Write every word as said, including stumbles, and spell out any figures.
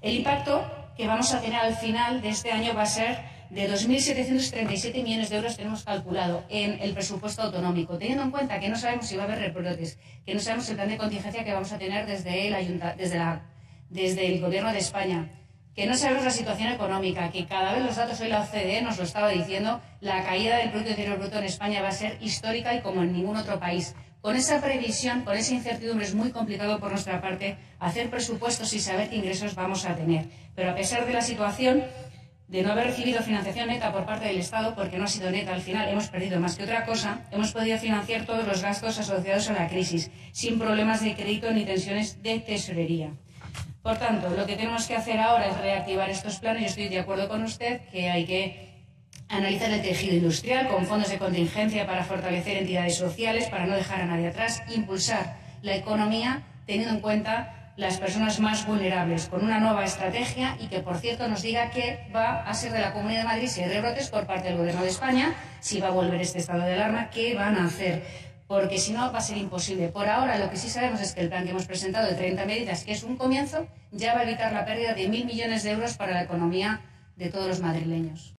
El impacto que vamos a tener al final de este año va a ser de dos mil setecientos treinta y siete millones de euros tenemos calculado en el presupuesto autonómico, teniendo en cuenta que no sabemos si va a haber rebrotes, que no sabemos el plan de contingencia que vamos a tener desde el, ayunta, desde la, desde el Gobierno de España, que no sabemos la situación económica, que cada vez los datos, hoy la O C D E nos lo estaba diciendo, la caída del Producto Interior Bruto en España va a ser histórica y como en ningún otro país. Con esa previsión, con esa incertidumbre, es muy complicado por nuestra parte hacer presupuestos y saber qué ingresos vamos a tener. Pero a pesar de la situación, de no haber recibido financiación neta por parte del Estado, porque no ha sido neta, al final hemos perdido más que otra cosa, hemos podido financiar todos los gastos asociados a la crisis, sin problemas de crédito ni tensiones de tesorería. Por tanto, lo que tenemos que hacer ahora es reactivar estos planes. Yo estoy de acuerdo con usted que hay que analizar el tejido industrial con fondos de contingencia para fortalecer entidades sociales, para no dejar a nadie atrás, impulsar la economía teniendo en cuenta las personas más vulnerables, con una nueva estrategia y que, por cierto, nos diga qué va a ser de la Comunidad de Madrid si hay rebrotes por parte del Gobierno de España, si va a volver este estado de alarma, qué van a hacer, porque si no va a ser imposible. Por ahora lo que sí sabemos es que el plan que hemos presentado de treinta medidas, que es un comienzo, ya va a evitar la pérdida de mil millones de euros para la economía de todos los madrileños.